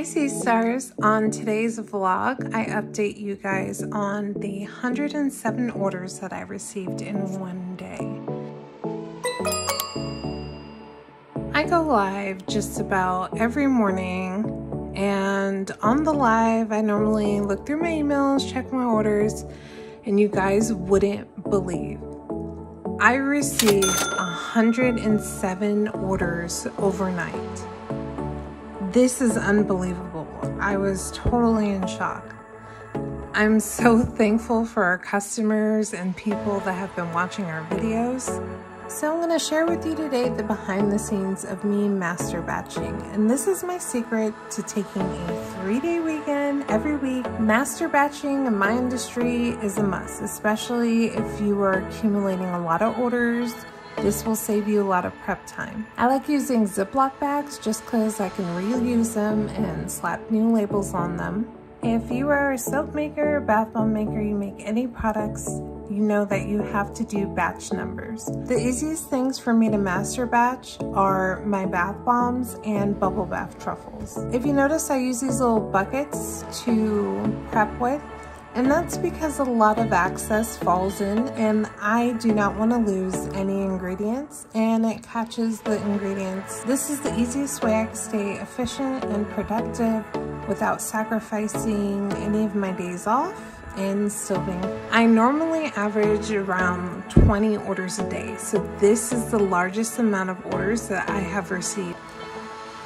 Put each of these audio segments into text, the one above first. Pisces stars, on today's vlog, I update you guys on the 107 orders that I received in one day. I go live just about every morning, and on the live, I normally look through my emails, check my orders, and you guys wouldn't believe. I received 107 orders overnight. This is unbelievable. I was totally in shock. I'm so thankful for our customers and people that have been watching our videos. So I'm gonna share with you today the behind the scenes of me master batching. And this is my secret to taking a 3-day weekend every week. Master batching in my industry is a must, especially if you are accumulating a lot of orders. This will save you a lot of prep time. I like using Ziploc bags just because I can reuse them and slap new labels on them. If you are a soap maker, bath bomb maker, you make any products, you know that you have to do batch numbers. The easiest things for me to master batch are my bath bombs and bubble bath truffles. If you notice, I use these little buckets to prep with. And that's because a lot of access falls in and I do not want to lose any ingredients, and it catches the ingredients. This is the easiest way I can stay efficient and productive without sacrificing any of my days off and still being. I normally average around 20 orders a day, so this is the largest amount of orders that I have received.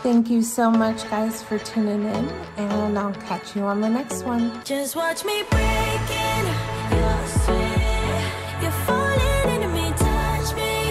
Thank you so much, guys, for tuning in, and I'll catch you on the next one. Just watch me breaking your sweet.